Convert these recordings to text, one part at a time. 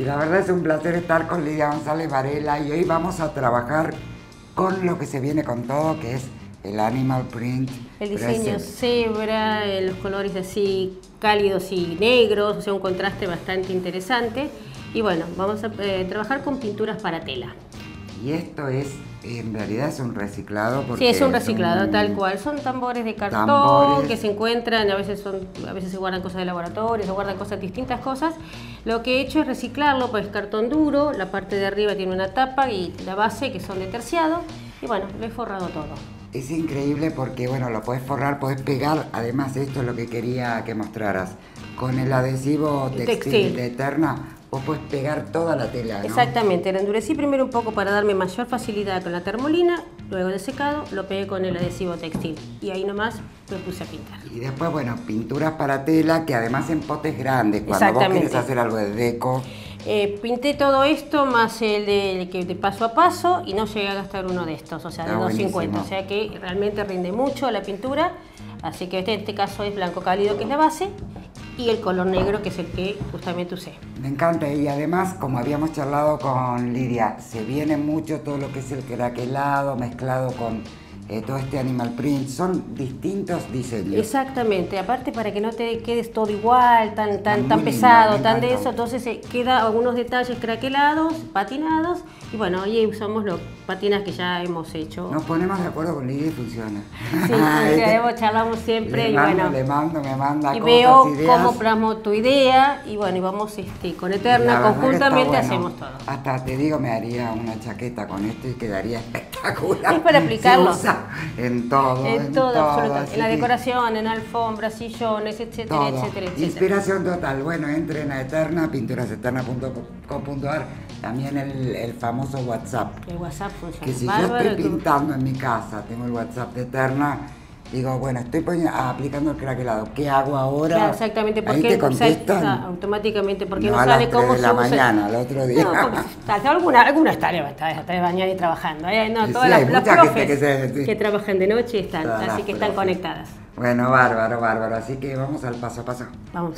Y la verdad es un placer estar con Lidia González Varela, y hoy vamos a trabajar con lo que se viene con todo, que es el animal print. El diseño cebra, los colores así cálidos y negros, o sea, un contraste bastante interesante. Y bueno, vamos a trabajar con pinturas para tela. Y esto es, en realidad es un reciclado. Porque sí, es un reciclado, tal cual. Son tambores de cartón que se encuentran, a veces se guardan cosas de laboratorio, se guardan cosas, distintas cosas. Lo que he hecho es reciclarlo, pues cartón duro, la parte de arriba tiene una tapa y la base que son de terciado. Y bueno, lo he forrado todo. Es increíble porque, bueno, lo podés forrar, podés pegar. Además, esto es lo que quería que mostraras. Con el adhesivo textil de Eterna, vos podés pegar toda la tela, ¿no? Exactamente, la endurecí primero un poco para darme mayor facilidad con la termolina, luego de secado lo pegué con el adhesivo textil y ahí nomás me puse a pintar. Y después, bueno, pinturas para tela, que además en potes grandes, cuando vos querés hacer algo de deco. Pinté todo esto más el de paso a paso y no llegué a gastar uno de estos, o sea, de 250, o sea que realmente rinde mucho la pintura. Así que en este caso es blanco cálido, que es la base, y el color negro, que es el que justamente usé. Me encanta, y además, como habíamos charlado con Lidia, se viene mucho todo lo que es el craquelado mezclado con todo este animal print. Son distintos diseños. Exactamente, aparte para que no te quedes todo igual, tan pesado, tan de eso, entonces queda algunos detalles craquelados, patinados, y bueno, ahí usamos los patinas que ya hemos hecho. Nos ponemos de acuerdo con Lidia y funciona. Sí, charlamos siempre. Le mando, me manda y cosas, veo ideas, cómo plasmo tu idea, y bueno, y vamos con Eterna, conjuntamente hacemos todo. Hasta te digo, me haría una chaqueta con esto y quedaría espectacular. Es para aplicarlo. Se usa en todo, absolutamente. En la decoración, en alfombras, sillones, etcétera, todo. Etcétera. Inspiración total. Bueno, entren a Eterna, pinturaseterna.com.ar, también el famoso WhatsApp. El WhatsApp funciona. Que si bárbaro, yo estoy pintando en mi casa, tengo el WhatsApp de Eterna, digo, bueno, estoy aplicando el craquelado, ¿qué hago ahora? Claro, exactamente, porque ahí te automáticamente, porque no sale cómo se usa. No a las 3 de la mañana, al otro día. No, hasta algunas tareas, hasta de mañana y trabajando. No, sí, todas las profes que trabajan de noche están, todas así que están conectadas. Bueno, bárbaro, así que vamos al paso a paso. Vamos.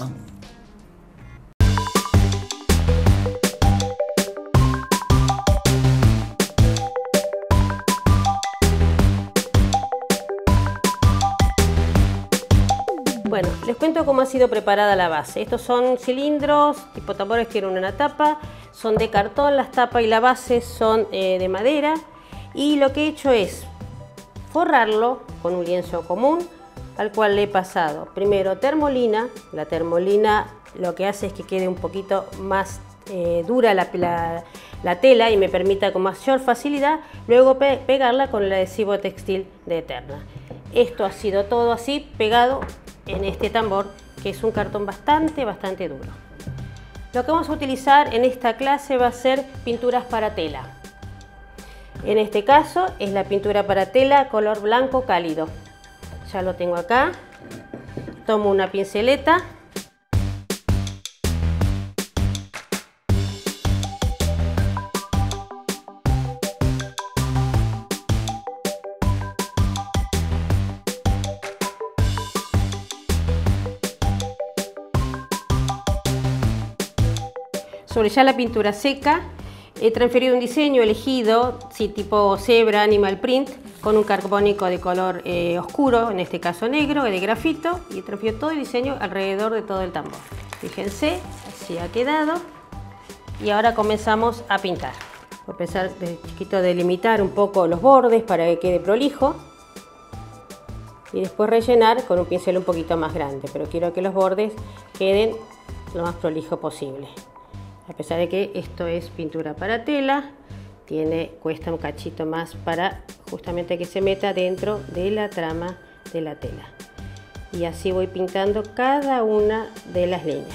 Bueno, les cuento cómo ha sido preparada la base. Estos son cilindros, tipo tambores, tienen una tapa, son de cartón las tapas y la base son de madera. Y lo que he hecho es forrarlo con un lienzo común, al cual le he pasado primero termolina. La termolina lo que hace es que quede un poquito más dura la tela y me permita con mayor facilidad luego pegarla con el adhesivo textil de Eterna. Esto ha sido todo así, pegado en este tambor, que es un cartón bastante duro. Lo que vamos a utilizar en esta clase va a ser pinturas para tela. En este caso es la pintura para tela color blanco cálido. Ya lo tengo acá. Tomo una pinceleta. Sobre ya la pintura seca, he transferido un diseño elegido, sí, tipo cebra, animal print, con un carbónico de color oscuro, en este caso negro, de grafito, y he transferido todo el diseño alrededor de todo el tambor. Fíjense, así ha quedado. Y ahora comenzamos a pintar. Voy a empezar de chiquito a delimitar un poco los bordes para que quede prolijo. Y después rellenar con un pincel un poquito más grande, pero quiero que los bordes queden lo más prolijo posible. A pesar de que esto es pintura para tela, cuesta un cachito más para justamente que se meta dentro de la trama de la tela. Y así voy pintando cada una de las líneas.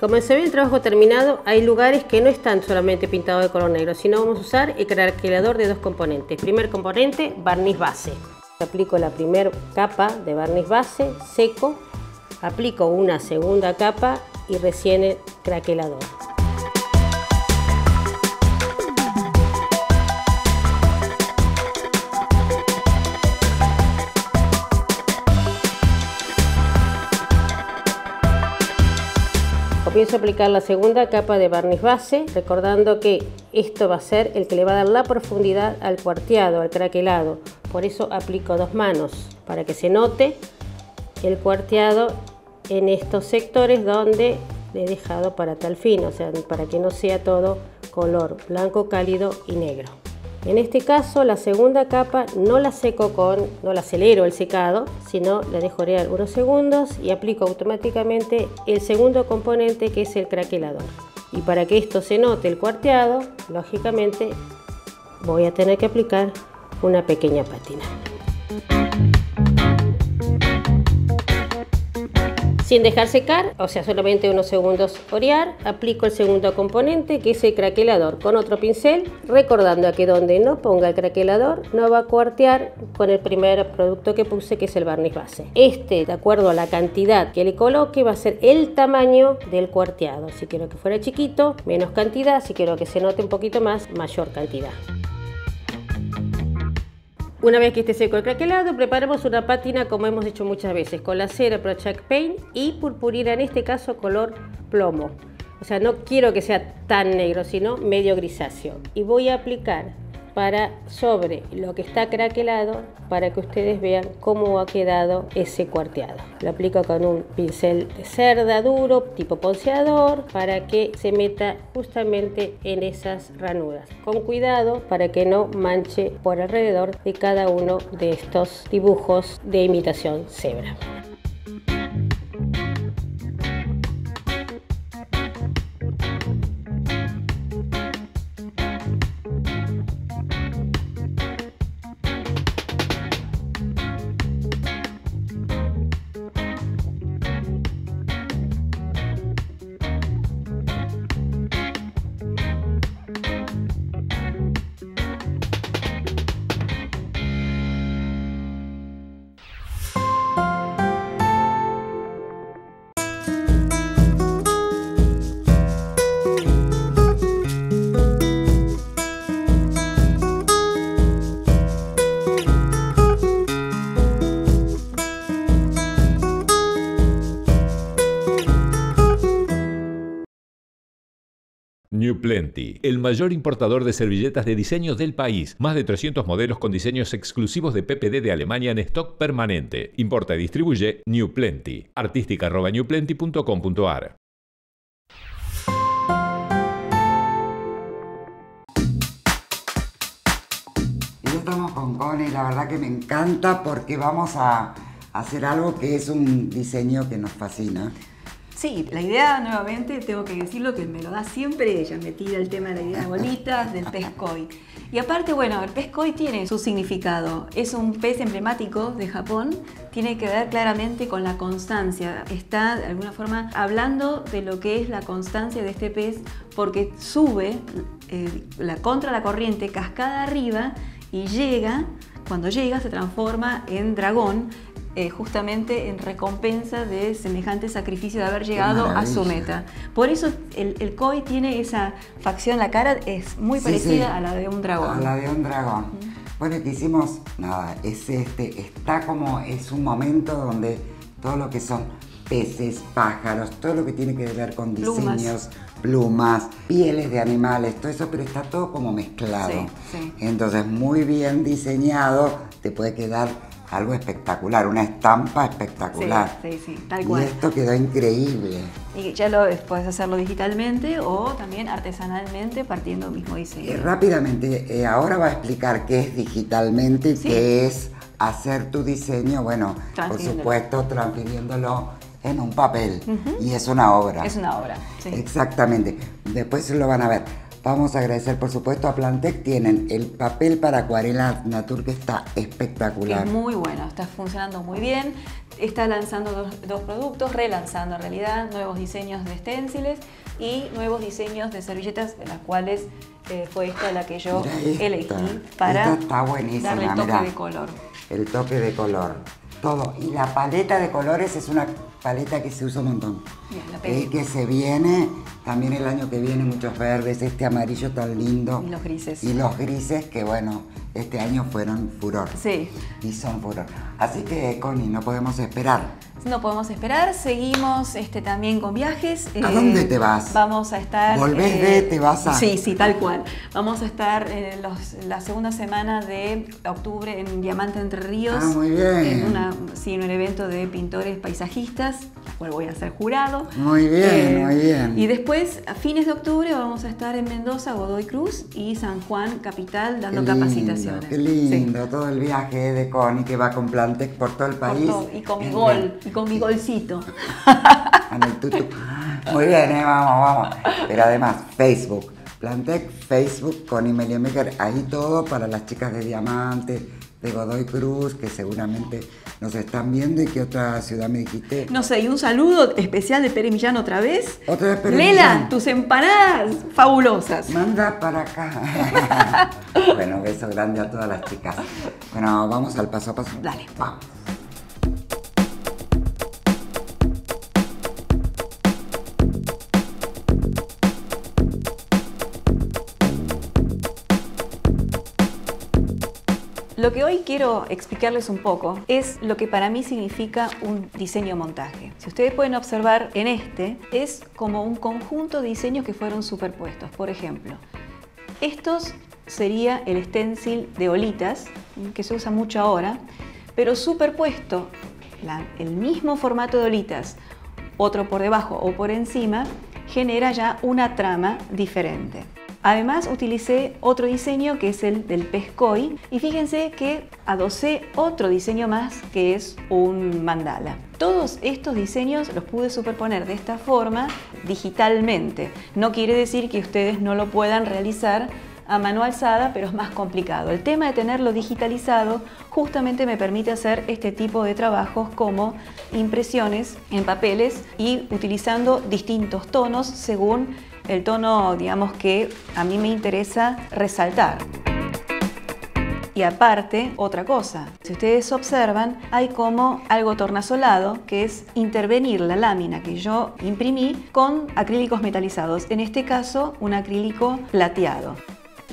Como se ve el trabajo terminado, hay lugares que no están solamente pintados de color negro, sino vamos a usar el craquelador de dos componentes. Primer componente, barniz base. Aplico la primera capa de barniz base, seco, aplico una segunda capa y recién el craquelador. empiezo a aplicar la segunda capa de barniz base, recordando que esto va a ser el que le va a dar la profundidad al cuarteado, al craquelado. Por eso aplico dos manos, para que se note el cuarteado en estos sectores donde le he dejado para tal fin, o sea, para que no sea todo color blanco cálido y negro. En este caso, la segunda capa no la acelero el secado, sino la dejo orear unos segundos y aplico automáticamente el segundo componente, que es el craquelador. Y para que esto se note el cuarteado, lógicamente voy a tener que aplicar una pequeña pátina. Sin dejar secar, o sea, solamente unos segundos orear, aplico el segundo componente, que es el craquelador, con otro pincel, recordando que donde no ponga el craquelador no va a cuartear con el primer producto que puse, que es el barniz base. Este, de acuerdo a la cantidad que le coloque, va a ser el tamaño del cuarteado. Si quiero que fuera chiquito, menos cantidad; si quiero que se note un poquito más, mayor cantidad. Una vez que esté seco el craquelado, preparamos una pátina, como hemos hecho muchas veces, con la cera Project Paint y purpurina, en este caso color plomo. O sea, no quiero que sea tan negro, sino medio grisáceo. Y voy a aplicar sobre lo que está craquelado, para que ustedes vean cómo ha quedado ese cuarteado. Lo aplico con un pincel de cerda duro, tipo ponceador, para que se meta justamente en esas ranuras, con cuidado para que no manche por alrededor de cada uno de estos dibujos de imitación cebra. New Plenty, el mayor importador de servilletas de diseño del país. Más de 300 modelos con diseños exclusivos de PPD de Alemania en stock permanente. Importa y distribuye New Plenty. Artística.newplenty.com.ar. Hoy estamos con Connie, la verdad que me encanta, porque vamos a hacer algo que es un diseño que nos fascina. Sí, la idea, nuevamente, tengo que decirlo, que me lo da siempre ella, me tira el tema de la idea de bolitas, del pez koi. Y aparte, bueno, el pez koi tiene su significado. Es un pez emblemático de Japón, tiene que ver claramente con la constancia. Está, de alguna forma, hablando de lo que es la constancia de este pez, porque sube contra la corriente, cascada arriba, y llega, cuando llega se transforma en dragón, justamente en recompensa de semejante sacrificio de haber llegado a su meta. Por eso el koi tiene esa facción, la cara es muy parecida a la de un dragón. A la de un dragón. Bueno, y que hicimos, nada, es un momento donde todo lo que son peces, pájaros, todo lo que tiene que ver con diseños, plumas, pieles de animales, todo eso, pero está todo como mezclado. Entonces, muy bien diseñado, te puede quedar algo espectacular, una estampa espectacular. Sí, tal cual. Y esto quedó increíble. Y ya lo puedes hacerlo digitalmente o también artesanalmente, partiendo del mismo diseño. Rápidamente, ahora va a explicar qué es digitalmente y qué es hacer tu diseño, bueno, por supuesto, transfiriéndolo en un papel. Y es una obra. Es una obra, sí. Exactamente. Después lo van a ver. Vamos a agradecer, por supuesto, a Plantec. Tienen el papel para acuarela Natur, que está espectacular. Es muy bueno, está funcionando muy bien. Está lanzando dos productos, relanzando en realidad nuevos diseños de esténciles y nuevos diseños de servilletas, de las cuales fue esta la que yo elegí para darle el toque de color. El toque de color, todo. Y la paleta de colores es una paleta que se usa un montón. Que se viene también el año que viene, muchos verdes, este amarillo tan lindo. Y los grises. Y los grises, que bueno, este año fueron furor. Sí. Y son furor. Así que, Connie, no podemos esperar. No podemos esperar. Seguimos también con viajes. ¿A dónde te vas? Vamos a estar... ¿Volvés de te vas a...? Sí, sí, tal cual. Vamos a estar la segunda semana de octubre en Diamante Entre Ríos. Ah, muy bien. En un evento de pintores paisajistas, al cual voy a ser jurado. Muy bien, muy bien. Y después, a fines de octubre, vamos a estar en Mendoza, Godoy Cruz y San Juan, Capital, dando capacitaciones. Qué lindo, sí. Todo el viaje de Connie, que va con Plantec por todo el país. Y con mi gol. Y con mi golcito. En el tutu. Muy bien, vamos. Pero además, Facebook. Plantec, Facebook, Connie Melia Mejer. Ahí todo para las chicas de Diamante, de Godoy Cruz, que seguramente nos están viendo. ¿Y qué otra ciudad me dijiste? No sé, y un saludo especial de Pere Millán otra vez. Otra vez, Pere Millán. Lela, tus empanadas fabulosas. Manda para acá. Bueno, beso grande a todas las chicas. Bueno, vamos al paso a paso. Dale, vamos. Lo que hoy quiero explicarles un poco es lo que para mí significa un diseño montaje. Si ustedes pueden observar en es como un conjunto de diseños que fueron superpuestos. Por ejemplo, estos sería el stencil de olitas, que se usa mucho ahora, pero superpuesto, el mismo formato de olitas, otro por debajo o por encima, genera ya una trama diferente. Además, utilicé otro diseño que es el del pescoy y fíjense que adosé otro diseño más que es un mandala. Todos estos diseños los pude superponer de esta forma digitalmente. No quiere decir que ustedes no lo puedan realizar a mano alzada, pero es más complicado. El tema de tenerlo digitalizado justamente me permite hacer este tipo de trabajos como impresiones en papeles y utilizando distintos tonos según el tono, digamos, que a mí me interesa resaltar. Y aparte, otra cosa, si ustedes observan, hay como algo tornasolado, que es intervenir la lámina que yo imprimí con acrílicos metalizados, en este caso un acrílico plateado.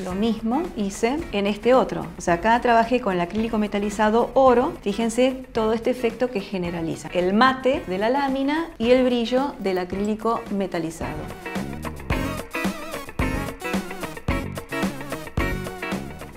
Lo mismo hice en este otro. O sea, acá trabajé con el acrílico metalizado oro. Fíjense todo este efecto que generaliza. El mate de la lámina y el brillo del acrílico metalizado.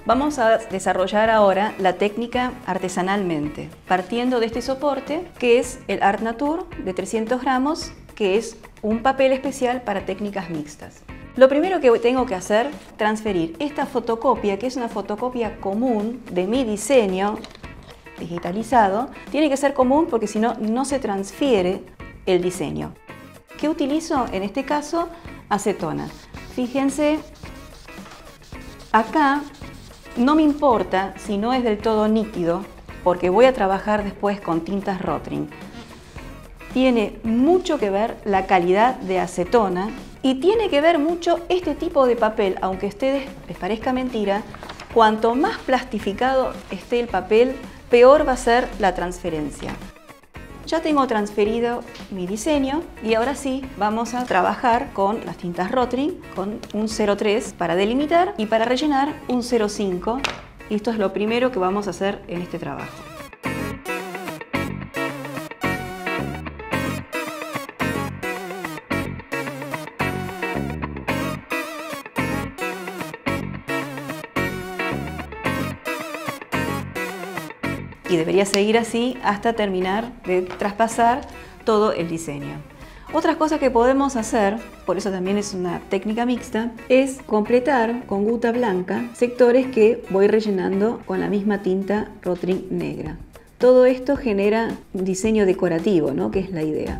Vamos a desarrollar ahora la técnica artesanalmente, partiendo de este soporte que es el Art Nature de 300 gramos, que es un papel especial para técnicas mixtas. Lo primero que tengo que hacer es transferir esta fotocopia, que es una fotocopia común de mi diseño digitalizado. Tiene que ser común porque si no, no se transfiere el diseño. ¿Qué utilizo? En este caso, acetona. Fíjense, acá no me importa si no es del todo nítido, porque voy a trabajar después con tintas Rotring. Tiene mucho que ver la calidad de acetona. Y tiene que ver mucho este tipo de papel, aunque a ustedes les parezca mentira, cuanto más plastificado esté el papel, peor va a ser la transferencia. Ya tengo transferido mi diseño y ahora sí vamos a trabajar con las tintas Rotring, con un 0,3 para delimitar y para rellenar un 0,5. Y esto es lo primero que vamos a hacer en este trabajo. Y debería seguir así hasta terminar de traspasar todo el diseño. Otras cosas que podemos hacer, por eso también es una técnica mixta, es completar con gota blanca sectores que voy rellenando con la misma tinta Rotring negra. Todo esto genera un diseño decorativo, ¿no? Que es la idea.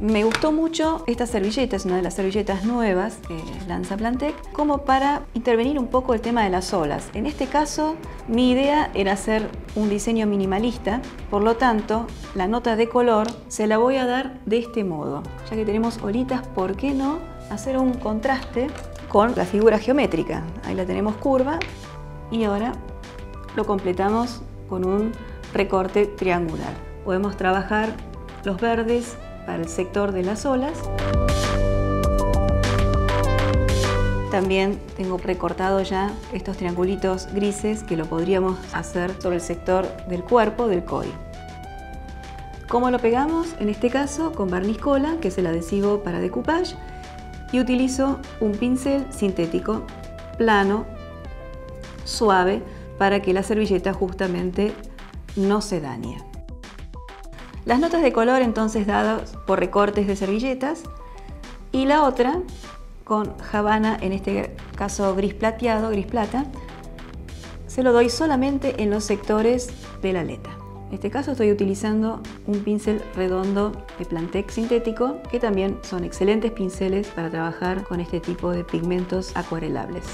Me gustó mucho esta servilleta, es una de las servilletas nuevas que lanza Plantec, como para intervenir un poco el tema de las olas. En este caso, mi idea era hacer un diseño minimalista, por lo tanto, la nota de color se la voy a dar de este modo. Ya que tenemos olitas, ¿por qué no hacer un contraste con la figura geométrica? Ahí la tenemos curva y ahora lo completamos con un recorte triangular. Podemos trabajar los verdes para el sector de las olas También tengo recortado ya estos triangulitos grises que lo podríamos hacer sobre el sector del cuerpo del coy. ¿Cómo lo pegamos? En este caso con barniz cola, que es el adhesivo para decoupage, y utilizo un pincel sintético plano, suave, para que la servilleta justamente no se dañe. Las notas de color entonces dadas por recortes de servilletas y la otra con jabana, en este caso gris plateado, gris plata, se lo doy solamente en los sectores de la aleta. En este caso estoy utilizando un pincel redondo de Plantec sintético, que también son excelentes pinceles para trabajar con este tipo de pigmentos acuarelables.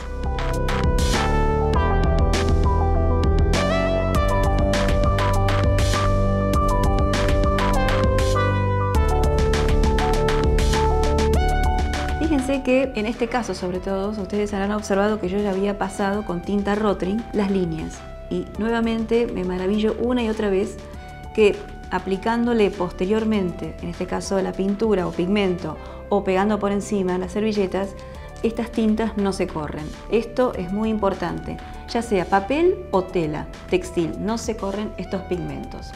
Fíjense que en este caso, sobre todo, ustedes habrán observado que yo ya había pasado con tinta Rotring las líneas. Y nuevamente me maravillo una y otra vez que aplicándole posteriormente, en este caso la pintura o pigmento, o pegando por encima las servilletas, estas tintas no se corren. Esto es muy importante, ya sea papel o tela textil, no se corren estos pigmentos.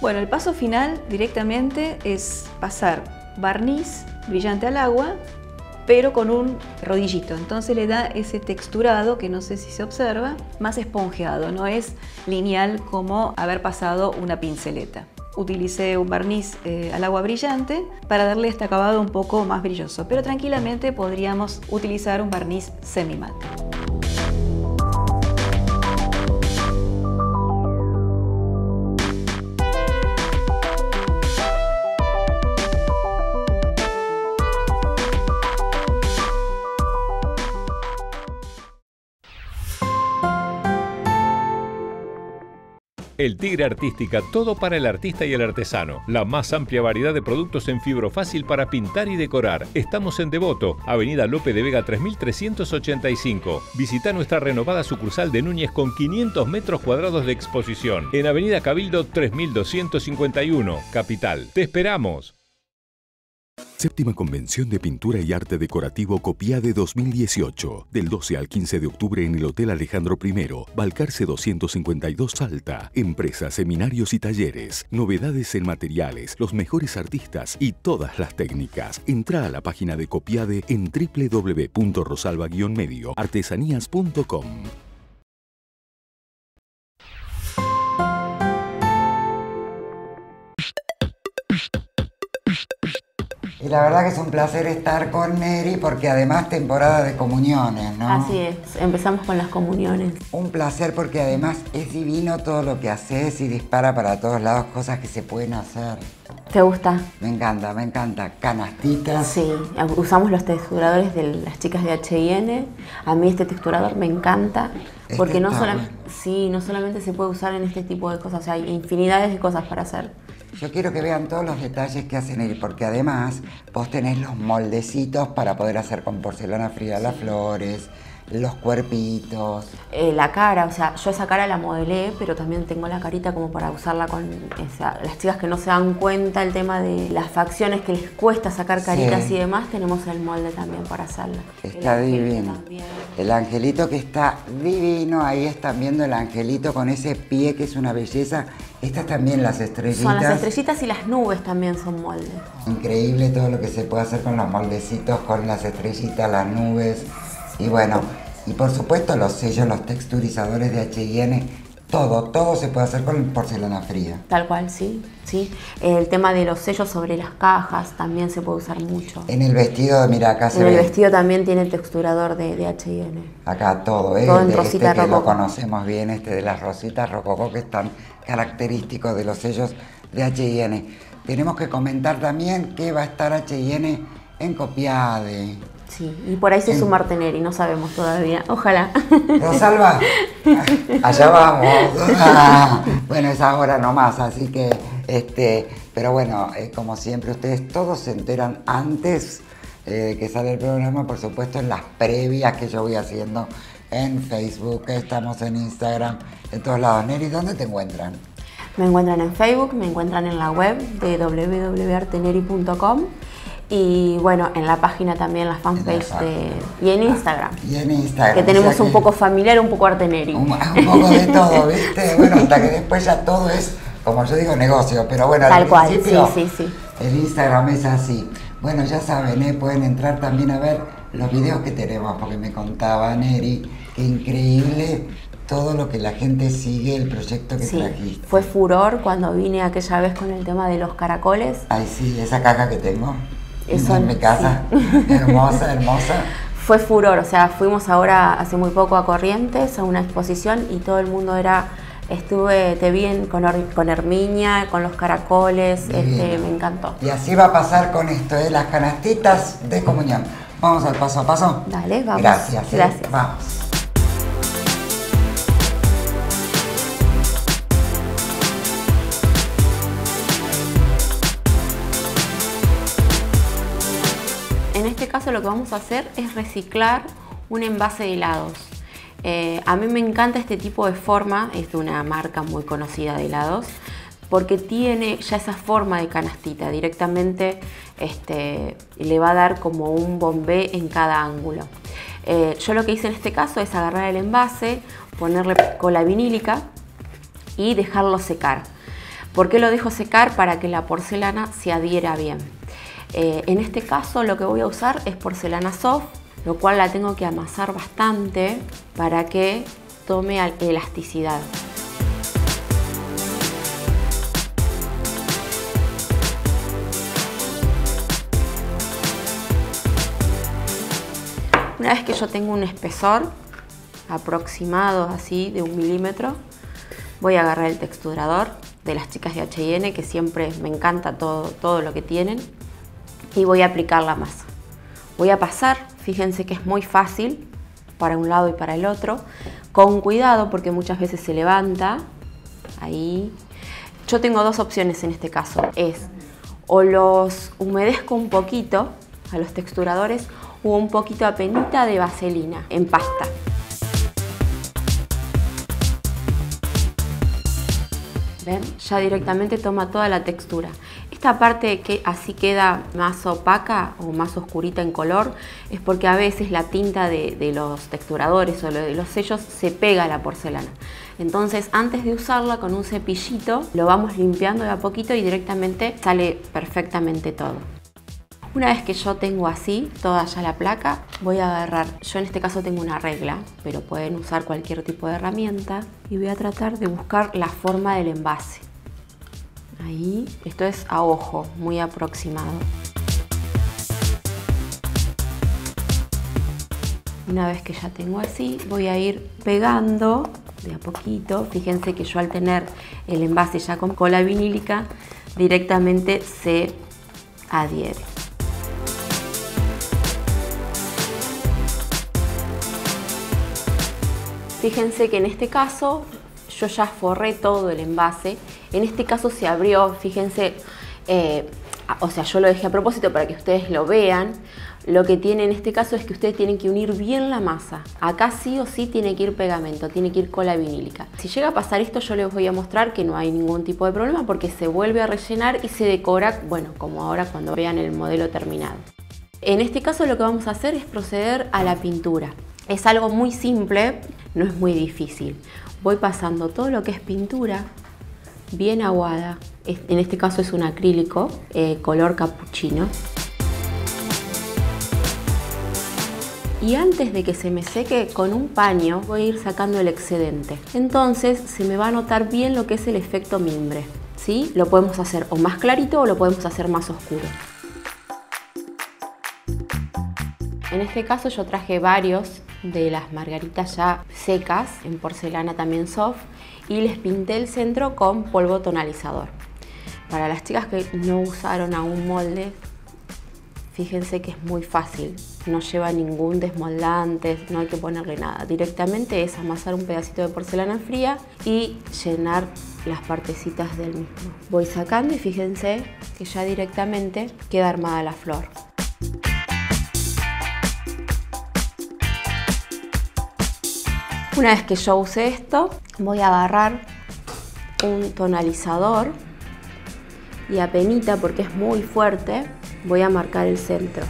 Bueno, el paso final directamente es pasar barniz brillante al agua, pero con un rodillito, entonces le da ese texturado que no sé si se observa, más esponjeado, no es lineal como haber pasado una pinceleta. Utilicé un barniz al agua brillante para darle este acabado un poco más brilloso, pero tranquilamente podríamos utilizar un barniz semimate. El Tigre Artística, todo para el artista y el artesano. La más amplia variedad de productos en fibrofácil para pintar y decorar. Estamos en Devoto, Avenida Lope de Vega 3385. Visita nuestra renovada sucursal de Núñez con 500 metros cuadrados de exposición. En Avenida Cabildo 3251, Capital. ¡Te esperamos! Séptima Convención de Pintura y Arte Decorativo Copiade 2018. Del 12 al 15 de octubre en el Hotel Alejandro I, Balcarce 252 Salta. Empresas, seminarios y talleres. Novedades en materiales, los mejores artistas y todas las técnicas. Entra a la página de Copiade en www.rosalva-medio.artesanías.com. Y la verdad que es un placer estar con Nery porque además temporada de comuniones, ¿no? Así es, empezamos con las comuniones. Un placer porque además es divino todo lo que haces y dispara para todos lados cosas que se pueden hacer. ¿Te gusta? Me encanta, me encanta. Canastitas. Sí, usamos los texturadores de las chicas de HYN. A mí este texturador me encanta porque no solamente se puede usar en este tipo de cosas, o sea, hay infinidades de cosas para hacer. Yo quiero que vean todos los detalles que hacen él, porque además vos tenés los moldecitos para poder hacer con porcelana fría las flores, los cuerpitos. La cara, o sea, yo esa cara la modelé, pero también tengo la carita como para usarla con las chicas que no se dan cuenta el tema de las facciones, que les cuesta sacar caritas y demás, tenemos el molde también para hacerla. Está divino. También. El angelito que está divino, ahí están viendo el angelito con ese pie que es una belleza. Estas también las estrellitas. Son las estrellitas y las nubes también son moldes. Increíble todo lo que se puede hacer con los moldecitos, con las estrellitas, las nubes. Y bueno, y por supuesto los sellos, los texturizadores de H&N, todo se puede hacer con porcelana fría. Tal cual, sí, sí. El tema de los sellos sobre las cajas también se puede usar mucho. En el vestido, mira, acá se ve. En el vestido también tiene el texturador de H&N. Acá todo, ¿eh? Todo en rosita rococó. Que lo conocemos bien, este de las rositas rococó, que es tan característico de los sellos de H&N. Tenemos que comentar también que va a estar H&N en Copiade. Sí, y por ahí se suma Arteneri, no sabemos todavía. Ojalá. Rosalba, allá vamos. Bueno, es ahora nomás, así que, pero bueno, como siempre, ustedes todos se enteran antes que sale el programa, por supuesto, en las previas que yo voy haciendo en Facebook, estamos en Instagram, en todos lados. Nery, ¿dónde te encuentran? Me encuentran en Facebook, me encuentran en la web de www.arteneri.com. Y bueno, en la página también, la fanpage y en Instagram. Y en Instagram. Que tenemos, o sea, que un poco familiar, un poco Arteneri. Un poco de todo, ¿viste? Bueno, hasta que después ya todo es, como yo digo, negocio. Pero bueno, al principio, sí. El Instagram es así. Bueno, ya saben, pueden entrar también a ver los videos que tenemos, porque me contaba Nery, que increíble todo lo que la gente sigue, el proyecto que trajiste. Fue furor cuando vine aquella vez con el tema de los caracoles. Ay, sí, esa caja que tengo. Eso, en mi casa, hermosa, hermosa. Fue furor, o sea, fuimos ahora hace muy poco a Corrientes a una exposición y todo el mundo era, te vi con Herminia, con los caracoles, me encantó. Y así va a pasar con esto, las canastitas de comunión. Vamos al paso a paso. Dale, vamos. Gracias, gracias. Vamos. En este caso lo que vamos a hacer es reciclar un envase de helados. A mí me encanta este tipo de forma, es de una marca muy conocida de helados, porque tiene ya esa forma de canastita, directamente le va a dar como un bombé en cada ángulo. Yo lo que hice en este caso es agarrar el envase, ponerle cola vinílica y dejarlo secar. ¿Por qué lo dejo secar? Para que la porcelana se adhiera bien. En este caso lo que voy a usar es porcelana soft, lo cual la tengo que amasar bastante para que tome elasticidad. Una vez que yo tengo un espesor aproximado así de 1 milímetro, voy a agarrar el texturador de las chicas de HYN, que siempre me encanta todo lo que tienen. Y voy a aplicar la masa. Voy a pasar, fíjense que es muy fácil, para un lado y para el otro, con cuidado porque muchas veces se levanta. Ahí. Yo tengo dos opciones en este caso, es o los humedezco un poquito a los texturadores o un poquito apenita de vaselina en pasta. ¿Ven? Ya directamente toma toda la textura. Esta parte que así queda más opaca o más oscurita en color es porque a veces la tinta de los texturadores o de los sellos se pega a la porcelana. Entonces, antes de usarla, con un cepillito lo vamos limpiando de a poquito y directamente sale perfectamente todo. Una vez que yo tengo así toda ya la placa, voy a agarrar, yo en este caso tengo una regla, pero pueden usar cualquier tipo de herramienta, y voy a tratar de buscar la forma del envase. Ahí, esto es a ojo, muy aproximado. Una vez que ya tengo así, voy a ir pegando de a poquito. Fíjense que yo al tener el envase ya con cola vinílica, directamente se adhiere. Fíjense que en este caso yo ya forré todo el envase. En este caso se abrió, fíjense, o sea, yo lo dejé a propósito para que ustedes lo vean. Lo que tiene en este caso es que ustedes tienen que unir bien la masa. Acá sí o sí tiene que ir pegamento, tiene que ir cola vinílica. Si llega a pasar esto, yo les voy a mostrar que no hay ningún tipo de problema porque se vuelve a rellenar y se decora, bueno, como ahora cuando vean el modelo terminado. En este caso lo que vamos a hacer es proceder a la pintura. Es algo muy simple, no es muy difícil. Voy pasando todo lo que es pintura bien aguada. En este caso es un acrílico color capuchino. Y antes de que se me seque con un paño voy a ir sacando el excedente. Entonces se me va a notar bien lo que es el efecto mimbre, ¿sí? Lo podemos hacer o más clarito o lo podemos hacer más oscuro. En este caso yo traje varios de las margaritas ya secas, en porcelana también soft, y les pinté el centro con polvo tonalizador. Para las chicas que no usaron aún molde, fíjense que es muy fácil, no lleva ningún desmoldante, no hay que ponerle nada. Directamente es amasar un pedacito de porcelana fría y llenar las partecitas del mismo. Voy sacando y fíjense que ya directamente queda armada la flor. Una vez que yo use esto, voy a agarrar un tonalizador y apenita, porque es muy fuerte, voy a marcar el centro.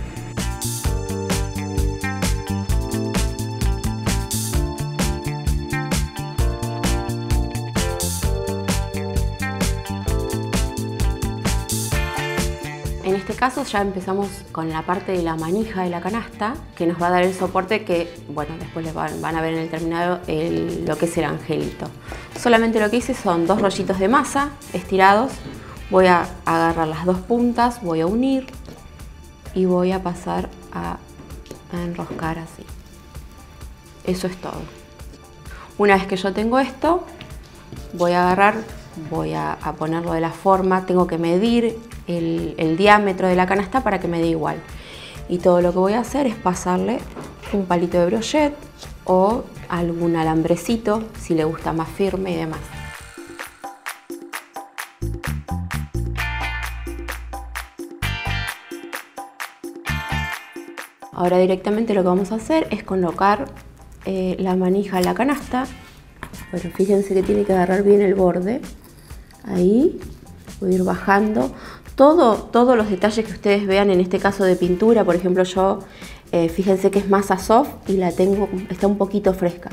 En este caso ya empezamos con la parte de la manija de la canasta, que nos va a dar el soporte que, bueno, después les van a ver en el terminado lo que es el angelito. Solamente lo que hice son dos rollitos de masa estirados. Voy a agarrar las dos puntas, voy a unir y voy a pasar a enroscar así. Eso es todo. Una vez que yo tengo esto, voy a agarrar, voy a ponerlo de la forma, tengo que medir el diámetro de la canasta para que me dé igual. Y todo lo que voy a hacer es pasarle un palito de brochet o algún alambrecito, si le gusta más firme y demás. Ahora directamente lo que vamos a hacer es colocar la manija en la canasta. Bueno, fíjense que tiene que agarrar bien el borde. Ahí voy a ir bajando. Todos los detalles que ustedes vean en este caso de pintura, por ejemplo yo, fíjense que es masa soft y la tengo, está un poquito fresca.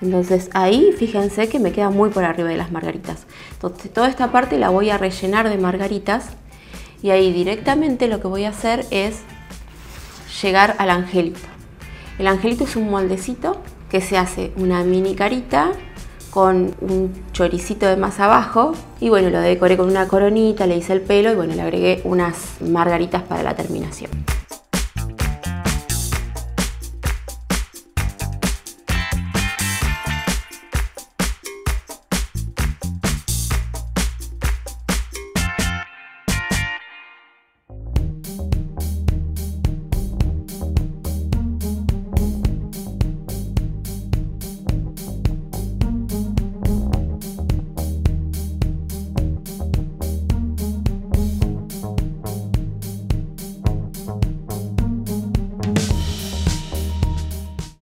Entonces ahí fíjense que me queda muy por arriba de las margaritas. Entonces toda esta parte la voy a rellenar de margaritas y ahí directamente lo que voy a hacer es llegar al angelito. El angelito es un moldecito que se hace una mini carita con un choricito de más abajo y bueno, lo decoré con una coronita, le hice el pelo y bueno, le agregué unas margaritas para la terminación.